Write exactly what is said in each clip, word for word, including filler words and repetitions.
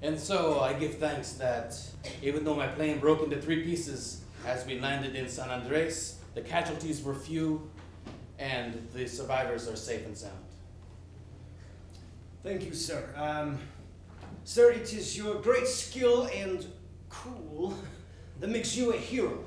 And so I give thanks that even though my plane broke into three pieces as we landed in San Andres, the casualties were few and the survivors are safe and sound. Thank you, sir. Um, sir, it is your great skill and cool that makes you a hero.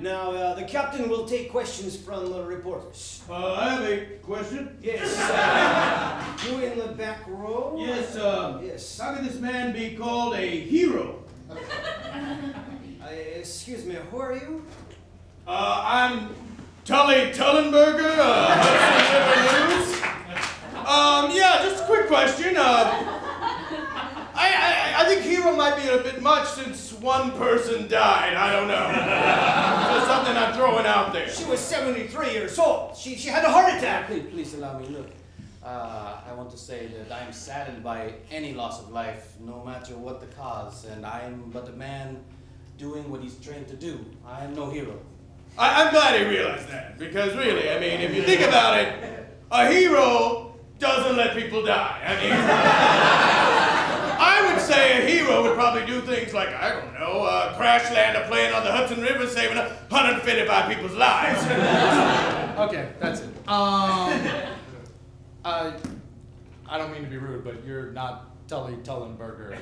Now, uh, the captain will take questions from the reporters. Uh, I have a question. Yes. Uh, you in the back row? Yes, uh, yes. How can this man be called a hero? Uh, uh, excuse me, who are you? Uh, I'm Sully Sullenberger, uh, Hudson River News. Um, yeah, just a quick question. Uh, I, I, I think hero might be a bit much since one person died. I don't know. Just something I'm throwing out there. She was seventy-three years old. She, she had a heart attack. Please, please allow me. Look, uh, I want to say that I'm saddened by any loss of life, no matter what the cause, and I'm but a man doing what he's trained to do. I am no hero. I, I'm glad he realized that, because really, I mean, if you think about it, a hero doesn't let people die. I mean... I would say a hero would probably do things like, I don't know, uh, crash land a plane on the Hudson River, saving one hundred fifty-five people's lives. Okay, that's it. Um, I, I don't mean to be rude, but you're not Sully Sullenberger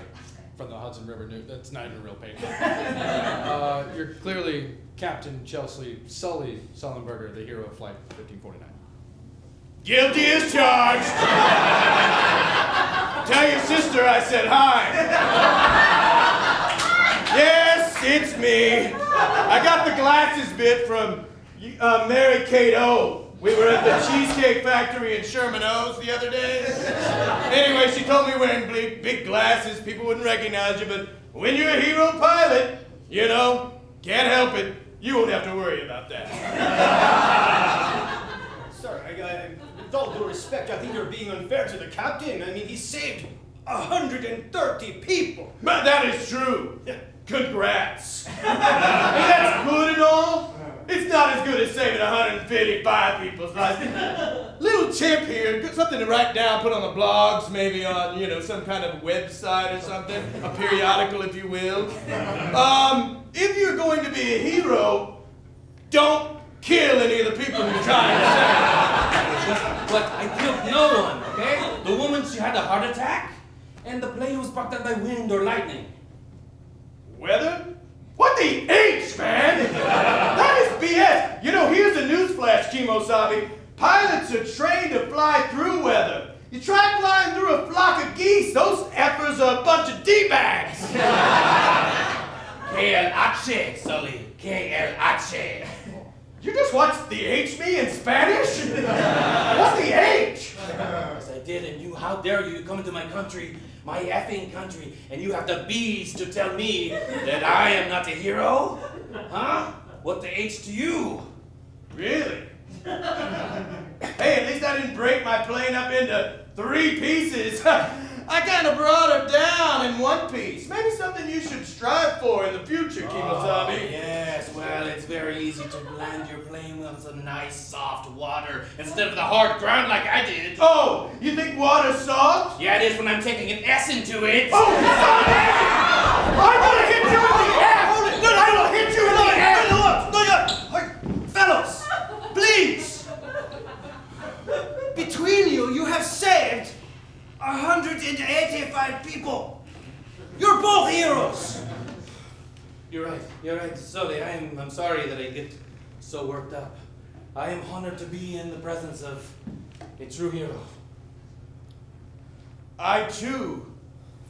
from the Hudson River News. That's not even a real paper. Uh, you're clearly Captain Chelsea Sully Sullenberger, the hero of Flight fifteen forty-nine. Guilty as charged! Tell your sister I said hi. Yes, it's me. I got the glasses bit from uh, Mary Kate O. We were at the Cheesecake Factory in Sherman Oaks the other day. Anyway, she told me wearing big glasses, people wouldn't recognize you, but when you're a hero pilot, you know, can't help it. You won't have to worry about that. Sir, I got it. With all due respect, I think you're being unfair to the captain. I mean, he saved one hundred thirty people. But that is true. Congrats. And that's good and all. It's not as good as saving one hundred fifty-five people's lives. Little tip here, something to write down, put on the blogs, maybe on, you know, some kind of website or something, a periodical, if you will. Um, if you're going to be a hero, don't kill any of the people you're trying to save. But, but I killed no one, okay? The woman, she had a heart attack, and the plane was brought down by wind or lightning. Weather? What the H, man? That is B S. You know, here's a newsflash, Kimosabe. Pilots are trained to fly through weather. You try flying through a flock of geese, those effers are a bunch of D-bags. K L H, Sully. K L H. You just watched the H me in Spanish? What's the H? Yes, I did, and you, how dare you come into my country, my effing country, and you have the bees to tell me that I am not a hero? Huh? What the H to you? Really? Hey, at least I didn't break my plane up into three pieces. I kind of brought her down in one piece. Maybe something you should strive for in the future, Kimosabe. Oh, yes, well, it's very easy to land your plane on some nice, soft water instead of the hard ground like I did. Oh, you think water's soft? Yeah, it is when I'm taking an S into it. Oh, stop it! I want to hit you in the ass! Hold it! No, no, I will hit you in the ass! No, no, no, no! Fellas, please! Between you, you have saved one hundred eighty-five people! You're both heroes! You're right, you're right, Sully. I am, I'm sorry that I get so worked up. I am honored to be in the presence of a true hero. I too,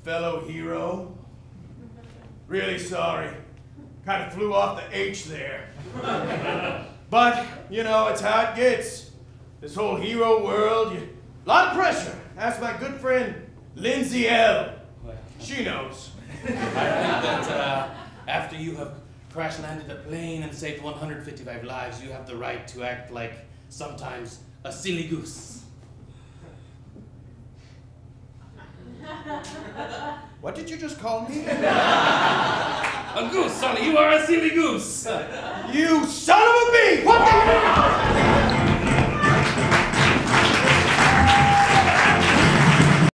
fellow hero. Really sorry. Kind of flew off the H there. But, you know, it's how it gets. This whole hero world, you, a lot of pressure. Ask my good friend, Lindsay L. She knows. I think that uh, after you have crash-landed a plane and saved one hundred fifty-five lives, you have the right to act like, sometimes, a silly goose. What did you just call me? A goose, Sully. You are a silly goose. You son of a bee! What the